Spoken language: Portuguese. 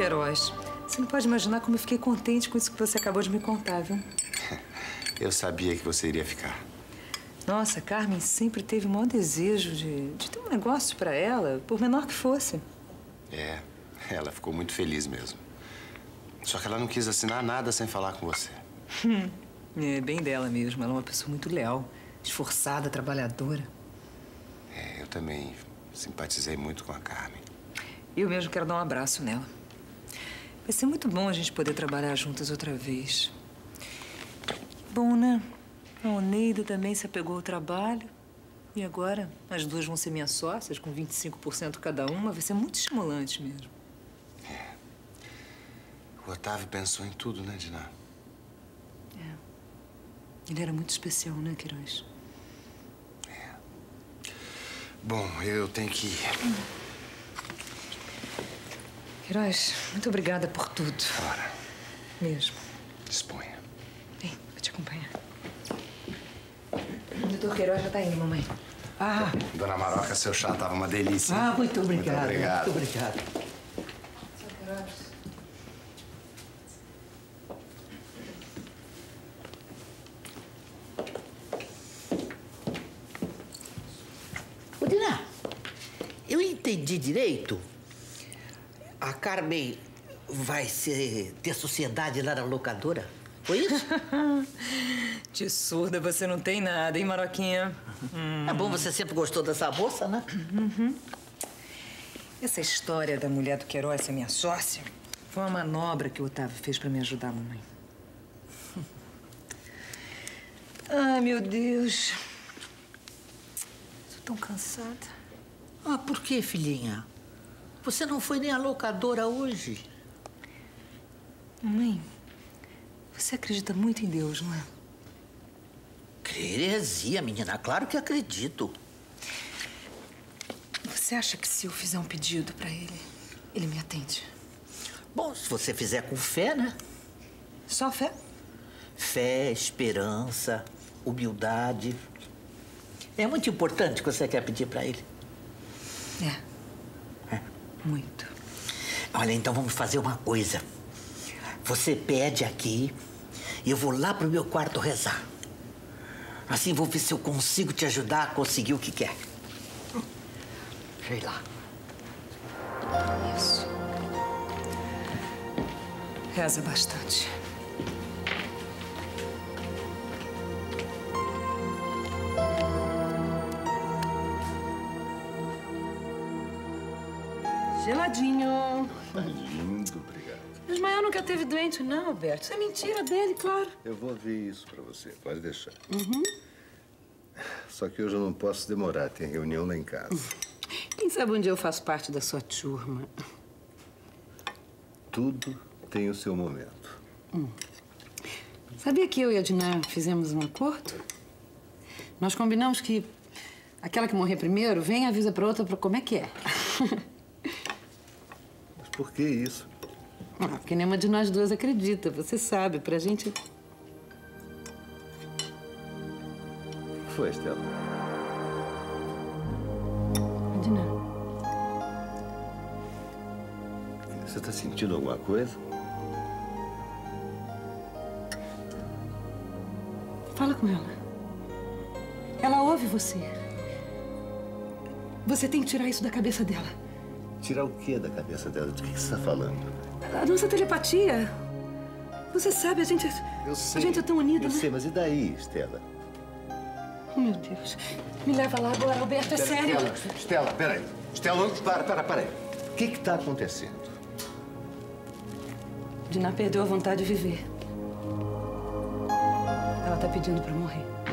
Queiroz, você não pode imaginar como eu fiquei contente com isso que você acabou de me contar, viu? Eu sabia que você iria ficar. Nossa, a Carmen sempre teve o maior desejo de ter um negócio pra ela, por menor que fosse. É, ela ficou muito feliz mesmo. Só que ela não quis assinar nada sem falar com você. É bem dela mesmo. Ela é uma pessoa muito leal, esforçada, trabalhadora. É, eu também simpatizei muito com a Carmen. Eu mesmo quero dar um abraço nela. Vai ser muito bom a gente poder trabalhar juntas outra vez. Bom, né? A Oneida também se apegou ao trabalho. E agora as duas vão ser minhas sócias, com 25% cada uma. Vai ser muito estimulante mesmo. É. O Otávio pensou em tudo, né, Diná? É. Ele era muito especial, né, Queiroz? É. Bom, eu tenho que ir. Queiroz, muito obrigada por tudo. Ora. Mesmo. Disponha. Vem, vou te acompanhar. O doutor Queiroz já tá indo, mamãe. Ah! Dona Maroca, seu chá tava uma delícia. Ah, muito obrigada. Muito obrigado. Muito obrigado. Seu Queiroz. Ô, Diná, eu entendi direito. A Carmen vai ter sociedade lá na locadora? Foi isso? De surda você não tem nada, hein, Maroquinha? É bom, você sempre gostou dessa moça, né? Uhum. Essa história da mulher do Queiroz ser minha sócia foi uma manobra que o Otávio fez pra me ajudar, mamãe. Ai, meu Deus. Tô tão cansada. Ah, por quê, filhinha? Você não foi nem à locadora hoje. Mãe, você acredita muito em Deus, não é? Crer heresia, menina. Claro que acredito. Você acha que se eu fizer um pedido pra ele, ele me atende? Bom, se você fizer com fé, né? Só fé? Fé, esperança, humildade. É muito importante o que você quer pedir pra ele. É. Muito. Olha, então vamos fazer uma coisa. Você pede aqui e eu vou lá pro meu quarto rezar. Assim vou ver se eu consigo te ajudar a conseguir o que quer. Deixa eu ir lá. Isso. Reza bastante. Geladinho. Muito obrigado. Ismael nunca teve doente, não, Alberto. Isso é mentira dele, claro. Eu vou ver isso pra você, pode deixar. Uhum. Só que hoje eu não posso demorar, tem reunião lá em casa. Quem sabe um dia eu faço parte da sua turma? Tudo tem o seu momento. Sabia que eu e a Diná fizemos um acordo? Nós combinamos que aquela que morrer primeiro vem e avisa pra outra como é que é. Por que isso? Ah, porque nenhuma de nós duas acredita. Você sabe, pra gente... O que foi, Estela? Diná. Você tá sentindo alguma coisa? Fala com ela. Ela ouve você. Você tem que tirar isso da cabeça dela. Tirar o quê da cabeça dela? De que você está falando? A nossa telepatia. Você sabe, a gente é tão unida, né? Eu sei, mas e daí, Estela? Oh, meu Deus. Me leva lá agora, Roberto, é sério. Estela, peraí. Estela, para aí. O que está acontecendo? Diná perdeu a vontade de viver. Ela está pedindo para morrer.